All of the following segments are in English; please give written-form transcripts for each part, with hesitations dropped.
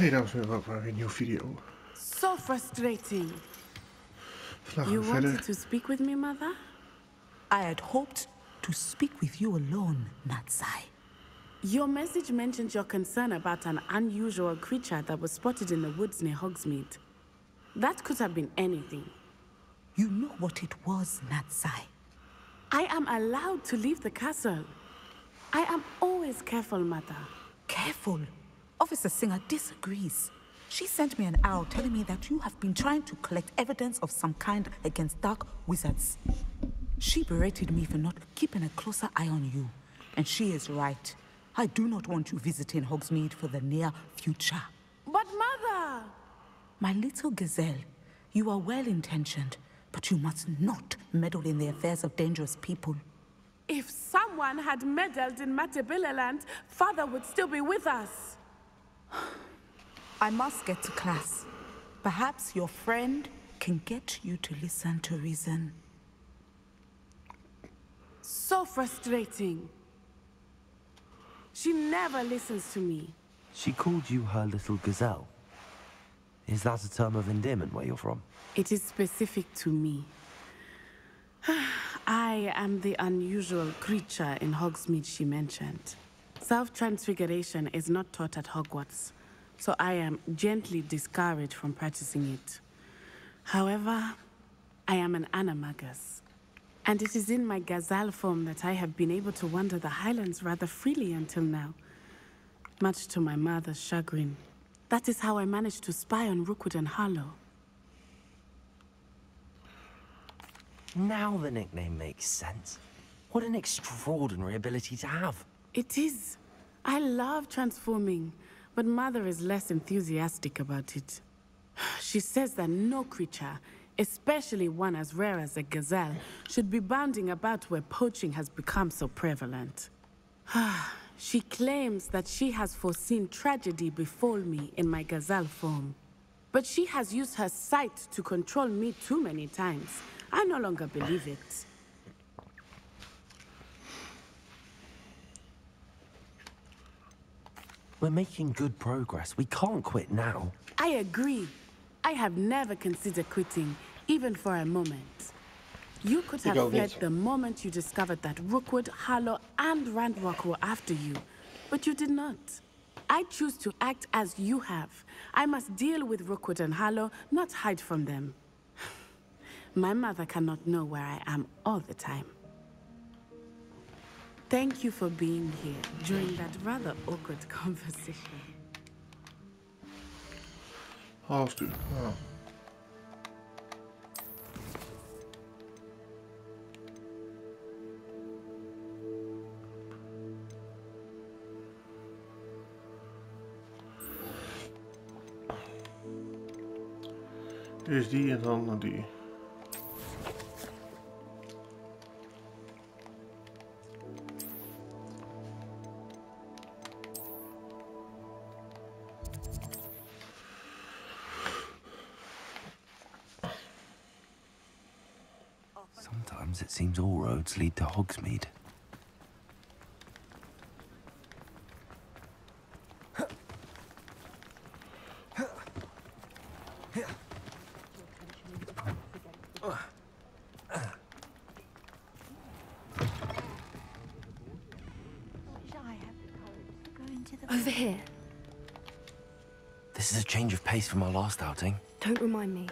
Hey, that was me about a new video. So frustrating. You wanted to speak with me, Mother? I had hoped to speak with you alone, Natsai. Your message mentioned your concern about an unusual creature that was spotted in the woods near Hogsmeade. That could have been anything. You know what it was, Natsai. I am allowed to leave the castle. I am always careful, Mother. Careful? Officer Singer disagrees. She sent me an owl telling me that you have been trying to collect evidence of some kind against dark wizards. She berated me for not keeping a closer eye on you. And she is right. I do not want you visiting Hogsmeade for the near future. But Mother! My little gazelle, you are well-intentioned, but you must not meddle in the affairs of dangerous people. If someone had meddled in Matabeleland, Father would still be with us. I must get to class. Perhaps your friend can get you to listen to reason. So frustrating. She never listens to me. She called you her little gazelle. Is that a term of endearment where you're from? It is specific to me. I am the unusual creature in Hogsmeade she mentioned. Self-transfiguration is not taught at Hogwarts, so I am gently discouraged from practicing it. However, I am an Animagus, and it is in my gazelle form that I have been able to wander the Highlands rather freely until now, much to my mother's chagrin. That is how I managed to spy on Rookwood and Harlow. Now the nickname makes sense. What an extraordinary ability to have. It is. I love transforming, but Mother is less enthusiastic about it. She says that no creature, especially one as rare as a gazelle, should be bounding about where poaching has become so prevalent. She claims that she has foreseen tragedy befall me in my gazelle form. But she has used her sight to control me too many times. I no longer believe it. We're making good progress. We can't quit now. I agree. I have never considered quitting, even for a moment. You could have fled the moment you discovered that Rookwood, Harlow, and Ranrok were after you, but you did not. I choose to act as you have. I must deal with Rookwood and Harlow, not hide from them. My mother cannot know where I am all the time. Thank you for being here during that rather awkward conversation. After. Oh. Eerst die en dan die. Sometimes it seems all roads lead to Hogsmeade. From our last outing. Don't remind me.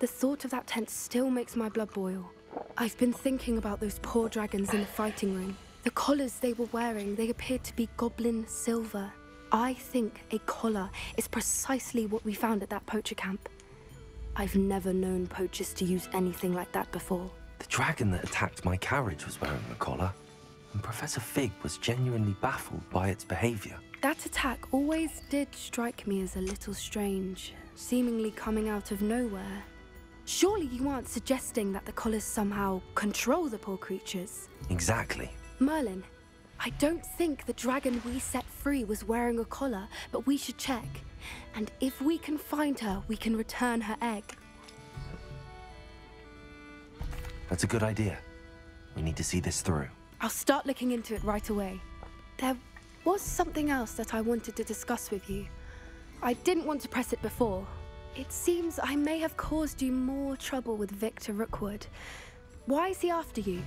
The thought of that tent still makes my blood boil. I've been thinking about those poor dragons in the fighting ring. The collars they were wearing, they appeared to be goblin silver. I think a collar is precisely what we found at that poacher camp. I've never known poachers to use anything like that before. The dragon that attacked my carriage was wearing a collar, and Professor Fig was genuinely baffled by its behavior. That attack always did strike me as a little strange, seemingly coming out of nowhere. Surely you aren't suggesting that the collars somehow control the poor creatures? Exactly. Merlin, I don't think the dragon we set free was wearing a collar, but we should check. And if we can find her, we can return her egg. That's a good idea. We need to see this through. I'll start looking into it right away. There was something else that I wanted to discuss with you. I didn't want to press it before. It seems I may have caused you more trouble with Victor Rookwood. Why is he after you?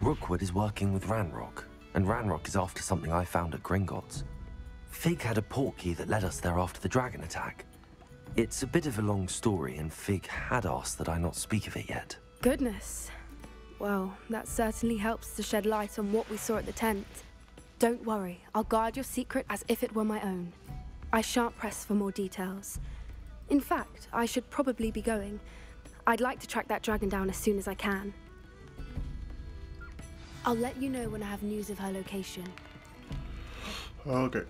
Rookwood is working with Ranrok, and Ranrok is after something I found at Gringotts. Fig had a portkey that led us there after the dragon attack. It's a bit of a long story, and Fig had asked that I not speak of it yet. Goodness. Well, that certainly helps to shed light on what we saw at the tent. Don't worry, I'll guard your secret as if it were my own. I shan't press for more details. In fact, I should probably be going. I'd like to track that dragon down as soon as I can. I'll let you know when I have news of her location. Okay.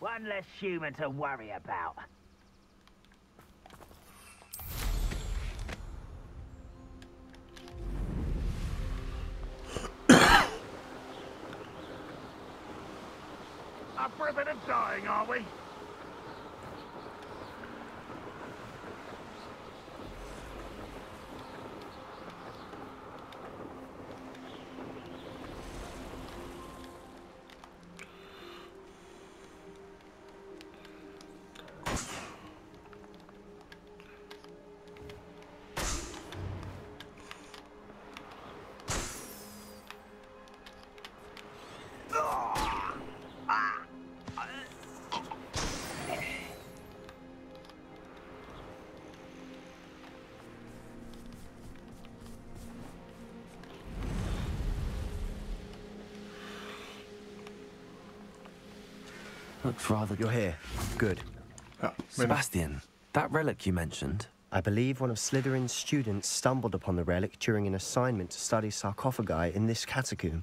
One less human to worry about. Up for a bit of dying, are we? Looks rather... You're here. Good. Sebastian, that relic you mentioned... I believe one of Slytherin's students stumbled upon the relic during an assignment to study sarcophagi in this catacomb.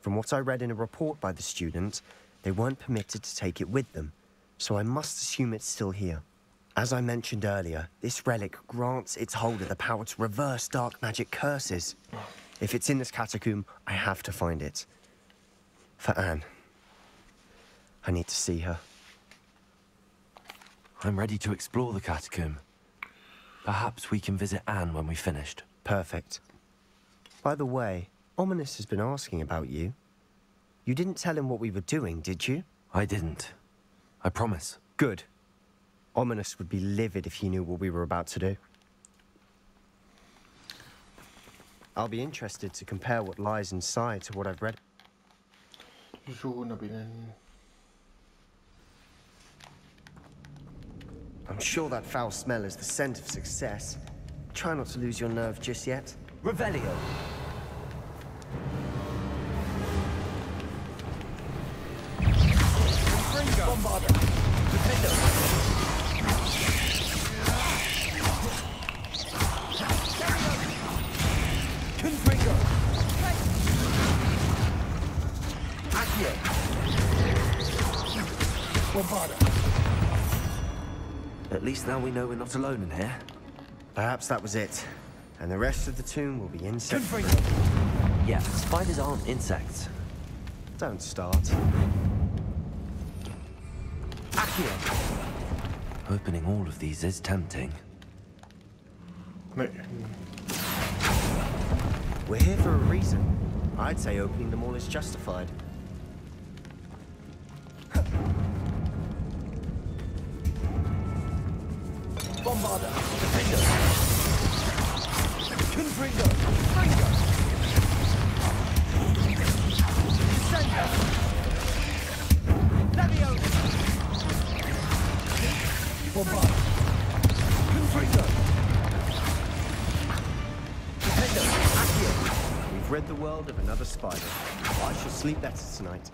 From what I read in a report by the student, they weren't permitted to take it with them, so I must assume it's still here. As I mentioned earlier, this relic grants its holder the power to reverse dark magic curses. If it's in this catacomb, I have to find it. For Anne. I need to see her. I'm ready to explore the catacomb. Perhaps we can visit Anne when we've finished. Perfect. By the way, Ominis has been asking about you. You didn't tell him what we were doing, did you? I didn't. I promise. Good. Ominis would be livid if he knew what we were about to do. I'll be interested to compare what lies inside to what I've read. I'm sure that foul smell is the scent of success. Try not to lose your nerve just yet. Revelio! Confringo! Bombardo! Defindo! Confringo! Accio! Bombardo! At least now we know we're not alone in here. Perhaps that was it. And the rest of the tomb will be insect free. Yeah, spiders aren't insects. Don't start. Accio! Opening all of these is tempting. We're here for a reason. I'd say opening them all is justified. Bombardo! Defender! Confringo! Confringo! Distrendo! Bombardo. Confringo. Defindo. Accio. We've rid the world of another spider. I shall sleep better tonight.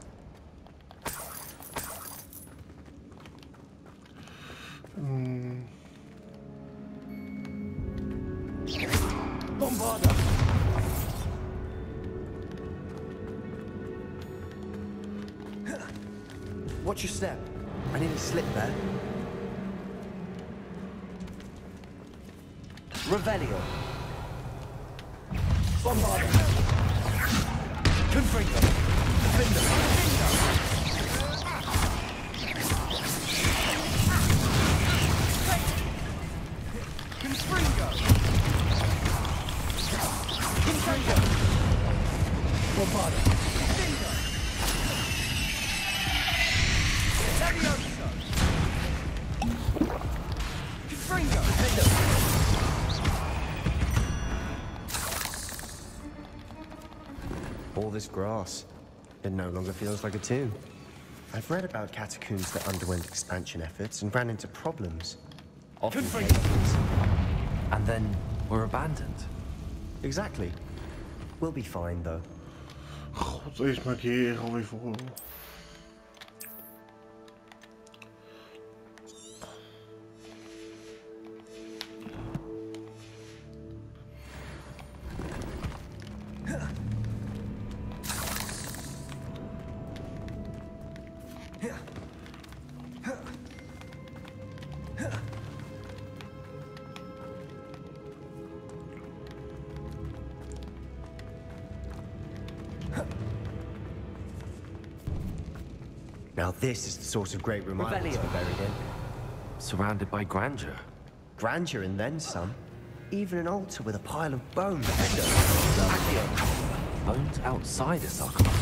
Bombardo. Watch your step. I nearly slipped there. Revelio. Bombardo. Confringo. Defindo. Bombardo. Distrendo. Nebiosa. Confringo. All this grass, it no longer feels like a tomb. I've read about catacombs that underwent expansion efforts and ran into problems. Often caves, and then were abandoned. Exactly. We'll be fine though. God, deze maak je hier alweer voor. Now this is the sort of great room I want to be buried in. Surrounded by grandeur. Grandeur and then some. Even an altar with a pile of bones. Bones outside the sarcophagus.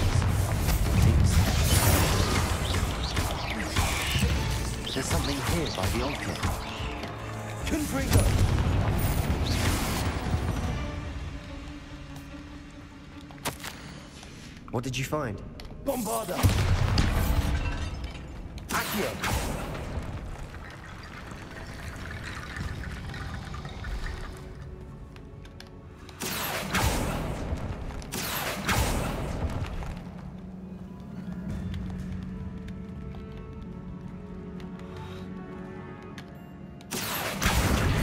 There's something here by the altar. Couldn't bring up. What did you find? Bombardo! Accio!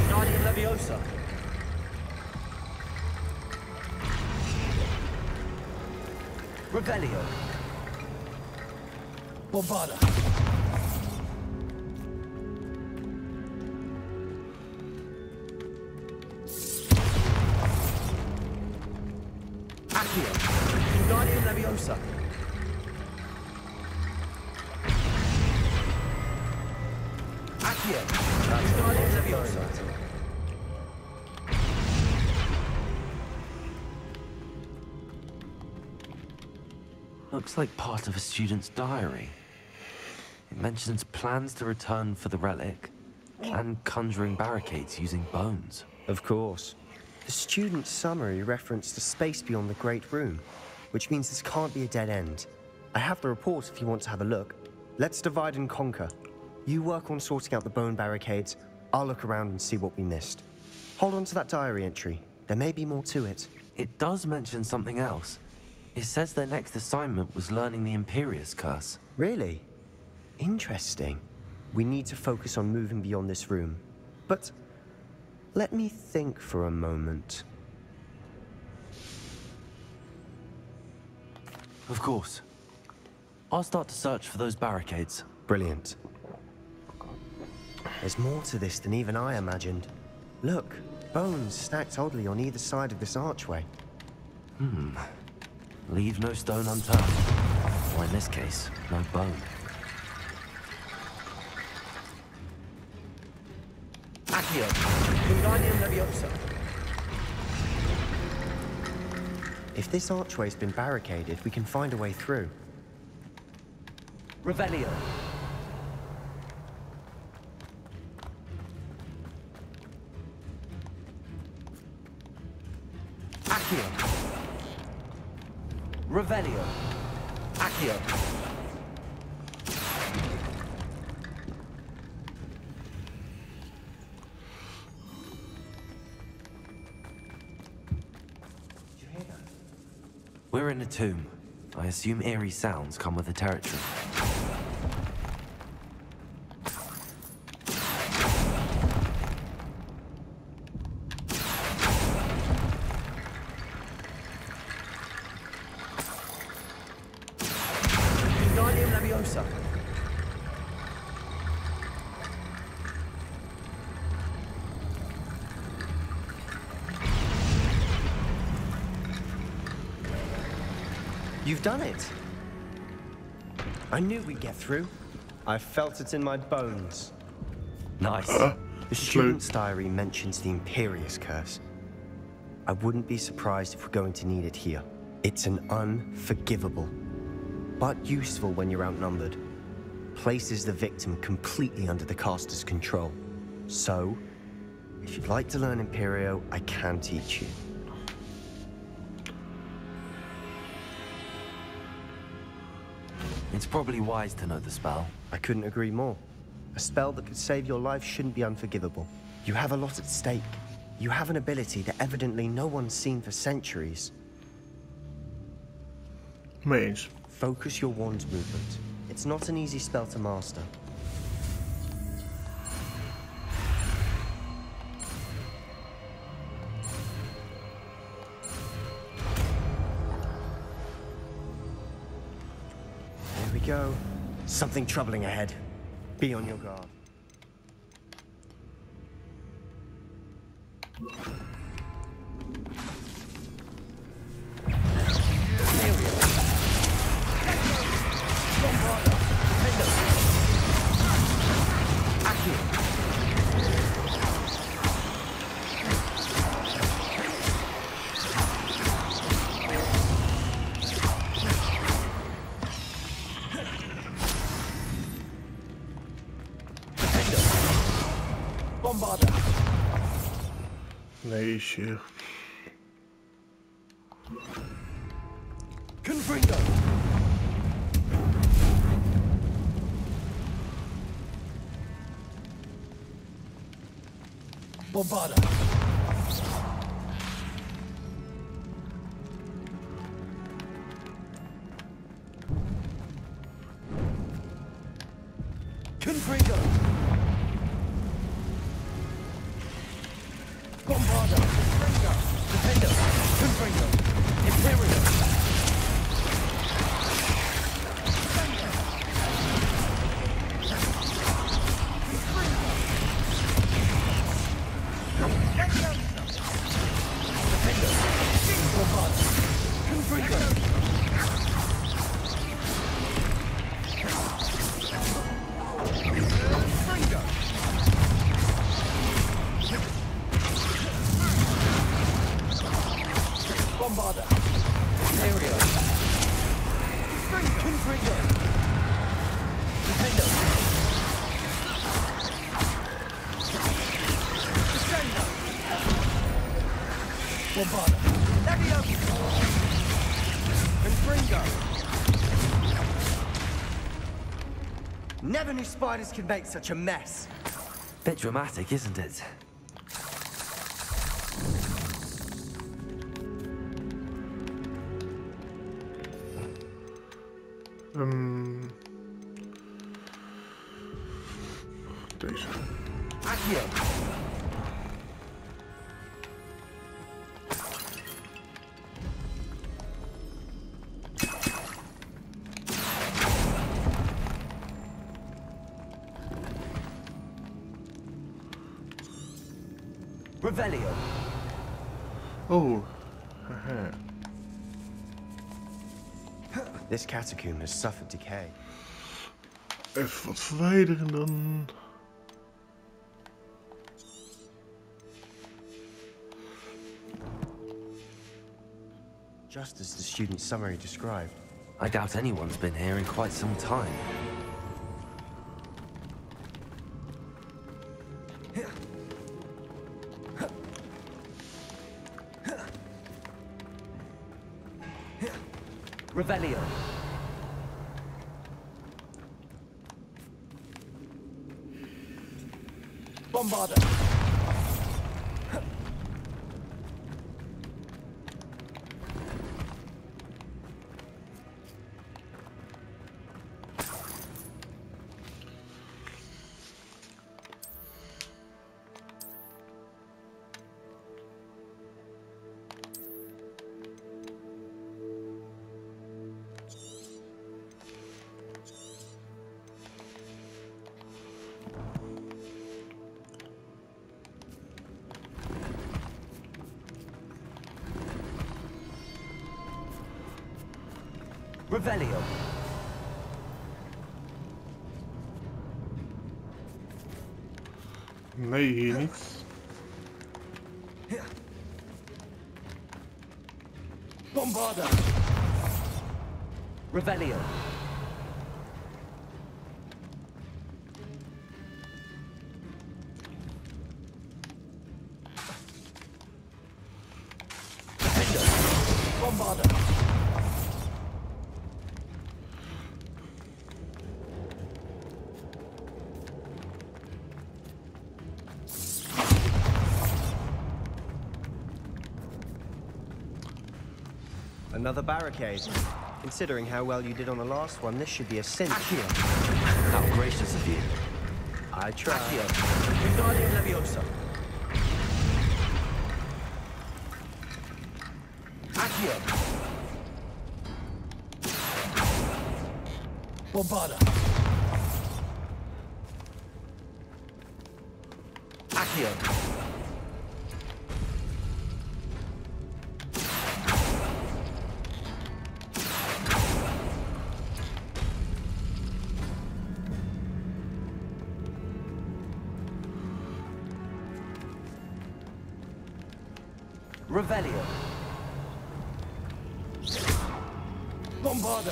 Nardium Leviosa! Revelio. Bombardo. Accio. Nardium Leviosa. Accio. Nardium Leviosa. Looks like part of a student's diary. It mentions plans to return for the relic and conjuring barricades using bones. Of course. The student's summary referenced the space beyond the Great Room, which means this can't be a dead end. I have the report if you want to have a look. Let's divide and conquer. You work on sorting out the bone barricades. I'll look around and see what we missed. Hold on to that diary entry. There may be more to it. It does mention something else. It says their next assignment was learning the Imperius Curse. Really? Interesting. We need to focus on moving beyond this room. But let me think for a moment. Of course. I'll start to search for those barricades. Brilliant. There's more to this than even I imagined. Look, bones stacked oddly on either side of this archway. Hmm. Leave no stone unturned, or in this case, no bone. Accio, Ignatium nebiosa. If this archway's been barricaded, we can find a way through. Revelio. Accio. Revelio. Accio. in the tomb. I assume eerie sounds come with the territory. Nardium Leviosa. You've done it! I knew we'd get through. I felt it in my bones. Nice. The student's diary mentions the Imperius Curse. I wouldn't be surprised if we're going to need it here. It's an unforgivable, but useful when you're outnumbered. Places the victim completely under the caster's control. So, if you'd like to learn Imperio, I can teach you. It's probably wise to know the spell. I couldn't agree more. A spell that could save your life shouldn't be unforgivable. You have a lot at stake. You have an ability that evidently no one's seen for centuries. Mage. Focus your wand's movement. It's not an easy spell to master. Go. Something troubling ahead. Be on your guard. Issue. Confringo. Bombardo. Confringo. Bombardo, Confringo, Defender, Confringo, Imperial. Defender, Confringo, Never knew spiders could make such a mess. Bit dramatic, isn't it? Accio. Revelio. Oh. This catacomb has suffered decay. Even wat verwijderen dan. Just as the student's summary described. I doubt anyone's been here in quite some time. Revelio. Bombardo. Revelio. Nice. Bombardo. Revelio. Another barricade. Considering how well you did on the last one, this should be a cinch. Accio. How gracious of you. I try. Accio. Nardium Leviosa. Accio. Bombardo. Accio. Revelio. Bombardo.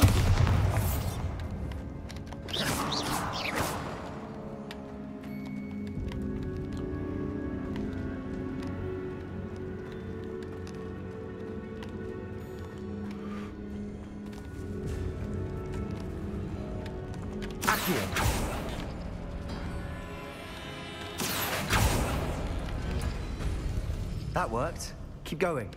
Accio. That worked. Keep going.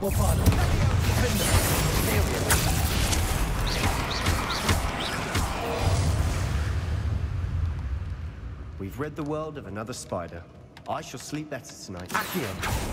Bombardo. Defindo. We've rid the world of another spider. I shall sleep better tonight. Accio.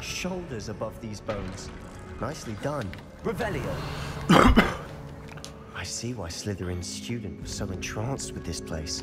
Shoulders above these bones. Nicely done. Revelio. I see why Slytherin's student was so entranced with this place.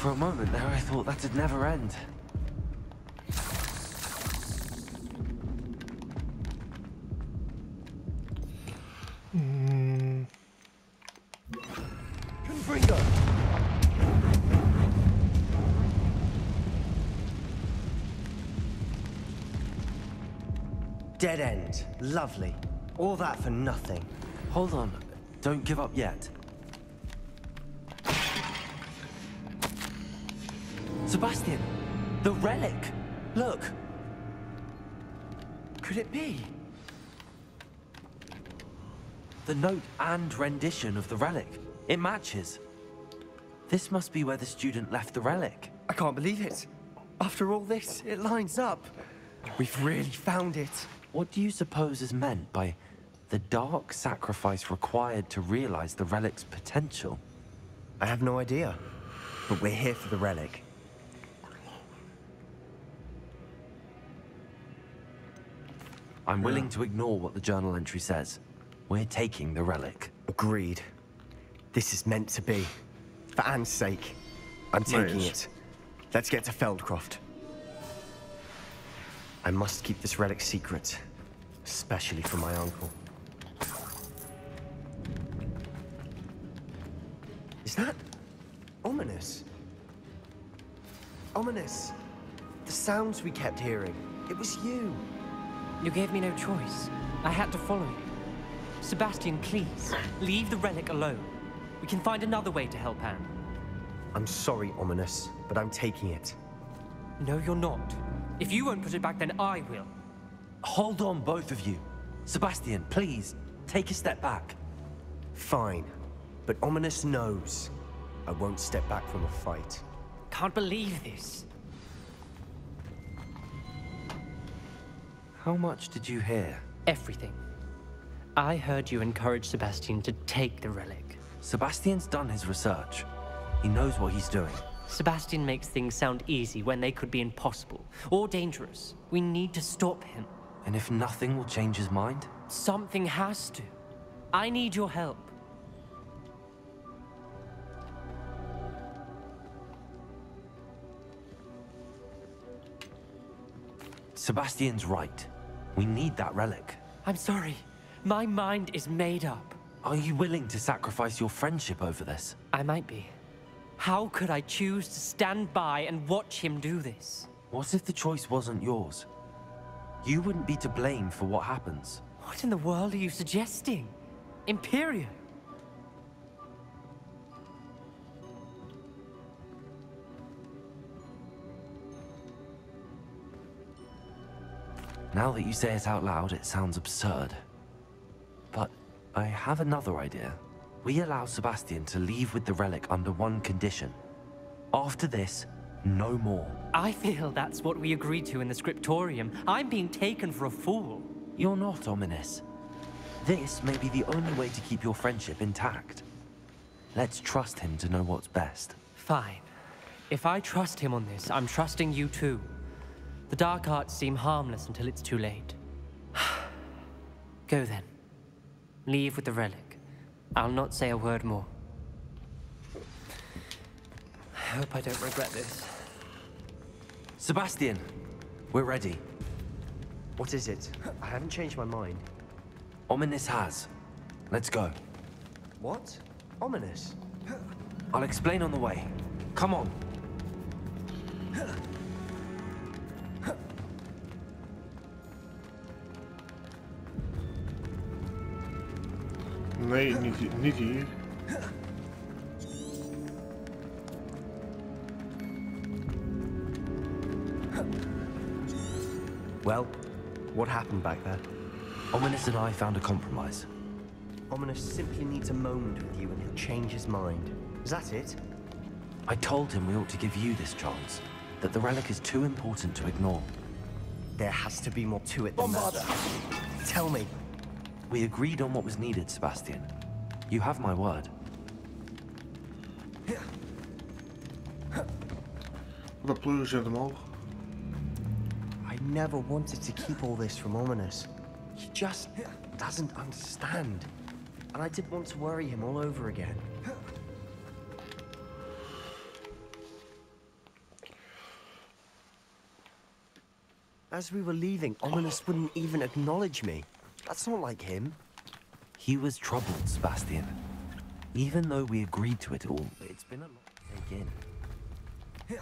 For a moment there, I thought that'd never end. Dead end. Lovely. All that for nothing. Hold on. Don't give up yet. Sebastian! The relic! Look! Could it be? The note and rendition of the relic. It matches. This must be where the student left the relic. I can't believe it. After all this, it lines up. We've really found it. What do you suppose is meant by the dark sacrifice required to realize the relic's potential? I have no idea. But we're here for the relic. I'm willing to ignore what the journal entry says. We're taking the relic. Agreed. This is meant to be. For Anne's sake, I'm taking it. Let's get to Feldcroft. I must keep this relic secret, especially from my uncle. Is that ominous? Ominous. The sounds we kept hearing. It was you. You gave me no choice. I had to follow you. Sebastian, please, leave the relic alone. We can find another way to help Anne. I'm sorry, Ominous, but I'm taking it. No, you're not. If you won't put it back, then I will. Hold on, both of you. Sebastian, please, take a step back. Fine, but Ominous knows I won't step back from a fight. Can't believe this. How much did you hear? Everything. I heard you encourage Sebastian to take the relic. Sebastian's done his research. He knows what he's doing. Sebastian makes things sound easy when they could be impossible or dangerous. We need to stop him. And if nothing will change his mind? Something has to. I need your help. Sebastian's right. We need that relic. I'm sorry. My mind is made up. Are you willing to sacrifice your friendship over this? I might be. How could I choose to stand by and watch him do this? What if the choice wasn't yours? You wouldn't be to blame for what happens. What in the world are you suggesting? Imperius? Now that you say it out loud, it sounds absurd. But I have another idea. We allow Sebastian to leave with the relic under one condition. After this, no more. I feel that's what we agreed to in the scriptorium. I'm being taken for a fool. You're not, Ominous. This may be the only way to keep your friendship intact. Let's trust him to know what's best. Fine. If I trust him on this, I'm trusting you too. The dark arts seem harmless until it's too late. Go then. Leave with the relic. I'll not say a word more. I hope I don't regret this. Sebastian, we're ready. What is it? I haven't changed my mind. Ominous has. Let's go. What? Ominous? I'll explain on the way. Come on. Nee, niet hier. Well, what happened back there? Ominous and I found a compromise. Ominous simply needs a moment with you and he'll change his mind. Is that it? I told him we ought to give you this chance. That the relic is too important to ignore. There has to be more to it than that. Tell me. We agreed on what was needed, Sebastian. You have my word. I never wanted to keep all this from Ominous. He just doesn't understand. And I didn't want to worry him all over again. As we were leaving, Ominous wouldn't even acknowledge me. That's not like him. He was troubled, Sebastian. Even though we agreed to it all, it's been a lot to take in.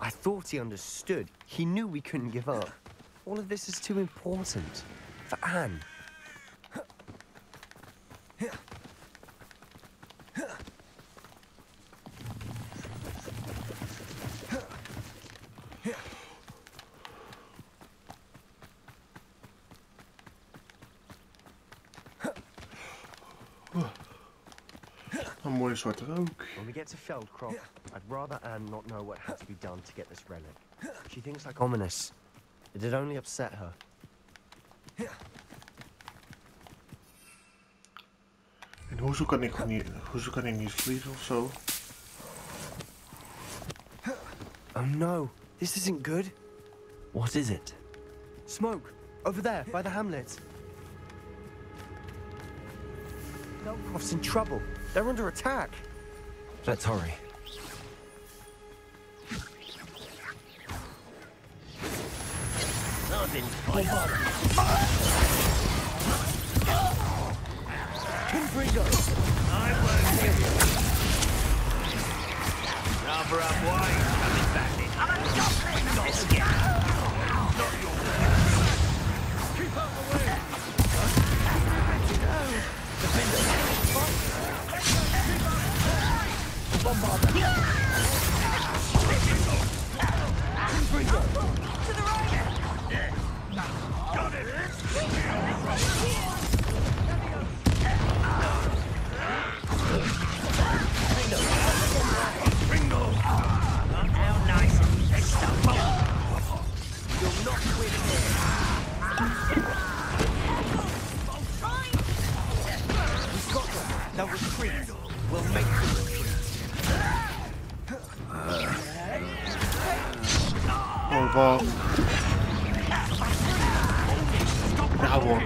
I thought he understood. He knew we couldn't give up. All of this is too important. for Anne. When we get to Feldcroft, I'd rather Anne not know what had to be done to get this relic. She thinks like Ominis. It'd only upset her. En hoezo kan ik niet vliegen of zo? Oh no, this isn't good. What is it? Smoke over there by the hamlet. Feldcroft's in trouble. They're under attack. Let's hurry. Confringo! I work with you. Rubber up wide, coming back in. Not your way. Keep out the way. Defindo. Bombardo! Yeah. To the right! Yeah. Got it! Confringo! How nice! You'll not win here! We've got them! Now retreat! We'll make them retreat! Well, now Uncle,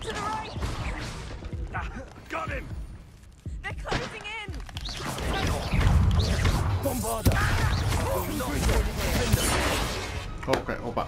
to the right. Got him. They're closing in. Bombardo! Okay, opa.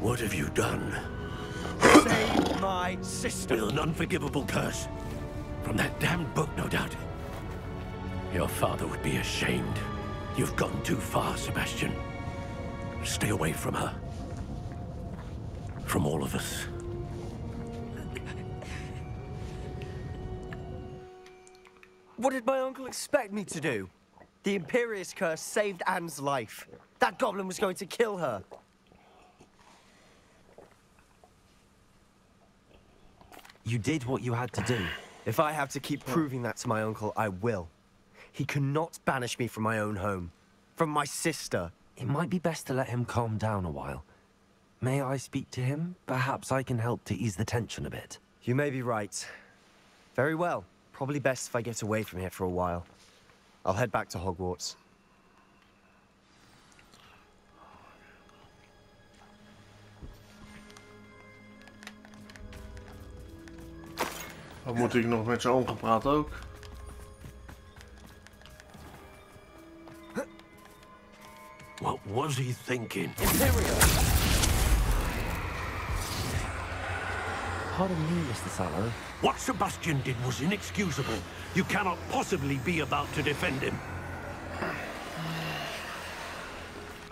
What have you done? Save my sister! With an unforgivable curse. From that damned book, no doubt. Your father would be ashamed. You've gone too far, Sebastian. Stay away from her. From all of us. What did my uncle expect me to do? The Imperius Curse saved Anne's life. That goblin was going to kill her. You did what you had to do. If I have to keep proving that to my uncle, I will. He cannot banish me from my own home. From my sister. It might be best to let him calm down a while. May I speak to him? Perhaps I can help to ease the tension a bit. You may be right. Very well. Probably best if I get away from here for a while. I'll head back to Hogwarts. Wat moet ik nog met zijn oom gepraat ook? What was he thinking? Pardon me, Mr. Sallow. What Sebastian did was inexcusable. You cannot possibly be about to defend him.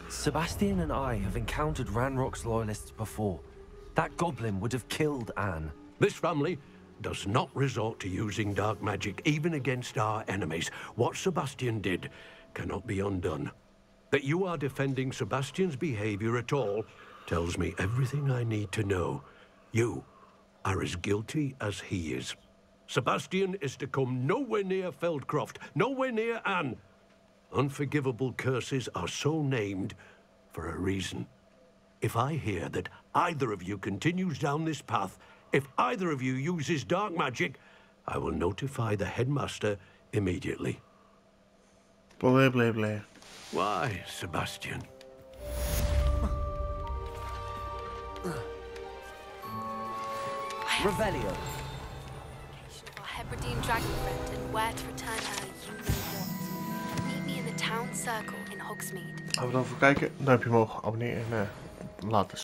Sebastian and I have encountered Ranrok's loyalists before. That goblin would have killed Anne. This family does not resort to using dark magic, even against our enemies. What Sebastian did cannot be undone. That you are defending Sebastian's behavior at all tells me everything I need to know. You are as guilty as he is. Sebastian is to come nowhere near Feldcroft, nowhere near Anne. Unforgivable curses are so named for a reason. If I hear that either of you continues down this path, if either of you uses dark magic, I will notify the headmaster immediately. Blah, blah, blah. Why, Sebastian? Revelio. Our Hebridean dragon friend and where to return her, you know what. Meet me in the town circle in Hogsmeade. Hebben we dan voor kijken? Duimpje omhoog, abonneer en later.